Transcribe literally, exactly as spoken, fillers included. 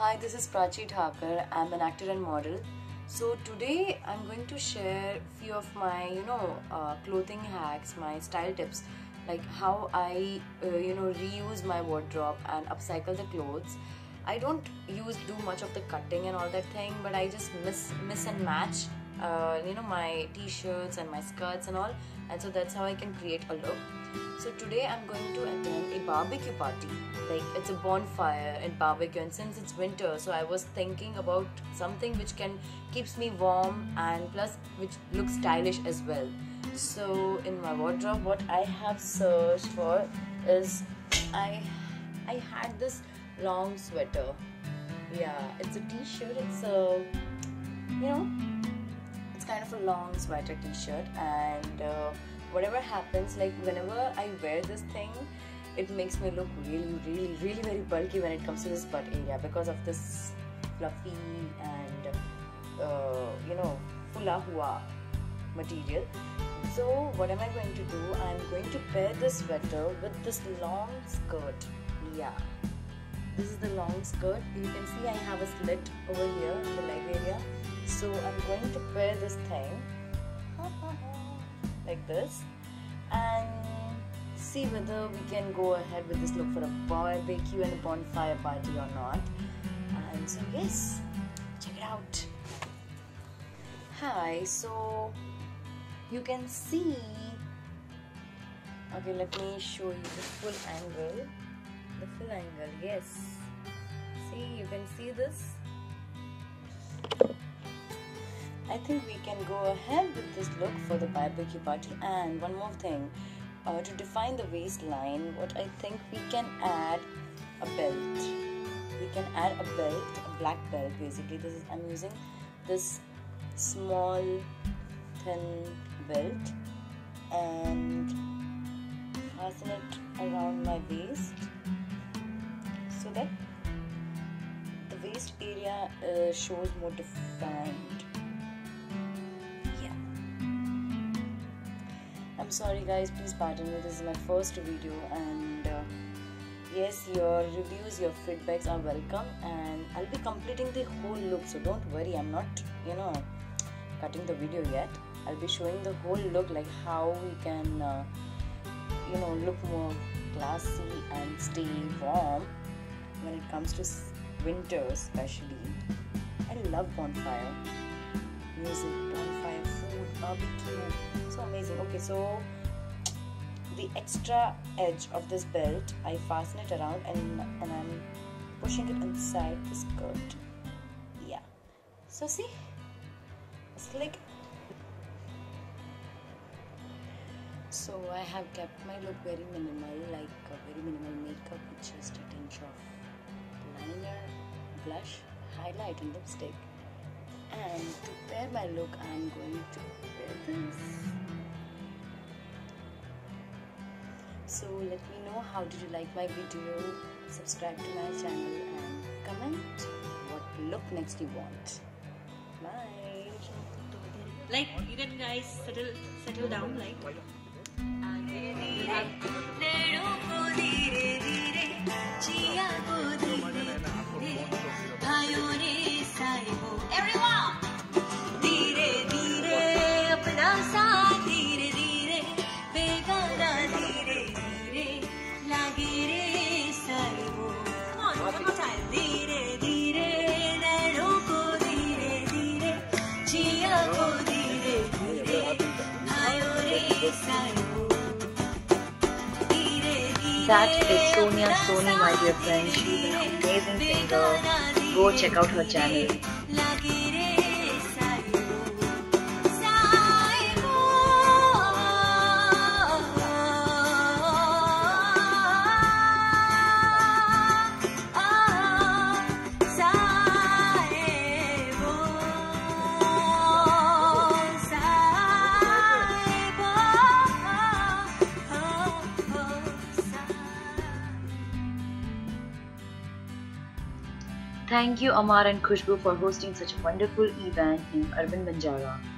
Hi, this is Prachi Thakur. I'm an actor and model. So today I'm going to share few of my, you know, uh, clothing hacks, my style tips, like how I, uh, you know, reuse my wardrobe and upcycle the clothes. I don't use do much of the cutting and all that thing, but I just miss, miss and match, uh, you know, my t-shirts and my skirts and all, and so that's how I can create a look. So today I'm going to attend a barbecue party. Like, it's a bonfire and barbecue, and since it's winter, so I was thinking about something which can keeps me warm and plus which looks stylish as well. So in my wardrobe, what I have searched for is I I had this long sweater. Yeah, it's a t-shirt. It's a you know it's kind of a long sweater t-shirt, and uh, whatever happens, like whenever I wear this thing, it makes me look really, really, really very bulky when it comes to this butt area because of this fluffy and uh, you know fula hua material. So what am I going to do? I'm going to pair this sweater with this long skirt. Yeah, this is the long skirt. You can see I have a slit over here in the leg area. So I'm going to pair this thing like this and see whether we can go ahead with this look for a barbecue and a bonfire party or not. And so yes, check it out. Hi, so you can see, okay, let me show you the full angle. The full angle, yes. See, you can see this. I think we can go ahead with this look for the barbecue party. And one more thing, uh, to define the waistline, what I think we can add a belt. We can add a belt, a black belt basically. This is, I'm using this small thin belt and fasten it around my waist so that the waist area uh, shows more defined. I'm sorry guys, please pardon me, this is my first video, and uh, yes, your reviews, your feedbacks are welcome, and I'll be completing the whole look, so don't worry, I'm not, you know, cutting the video yet. I'll be showing the whole look, like how we can, uh, you know, look more classy and stay warm when it comes to winter especially. I love bonfire music, bonfire food, barbecue. Amazing. Okay, so the extra edge of this belt, I fasten it around and, and I'm pushing it inside the skirt. Yeah, so see, it's like, so I have kept my look very minimal, like a very minimal makeup with just a tinge of liner, blush, highlight and lipstick. And to pair my look, I'm going to pair this. So let me know, how did you like my video? Subscribe to my channel and comment what look next you want. Bye. Like, you can guys settle settle down, like. Everyone, dheere dheere apna sa dheere dheere begana dheere dheere lage re sare wo. Come on, one more time. Dheere dheere naino ko dheere dheere jiya ko dheere dheere ayo re sare wo. That is Sonia Soni, my dear friend. She's an amazing singer. Go check out her channel. Thank you Amar and Khushbu for hosting such a wonderful event in Urban Banjara.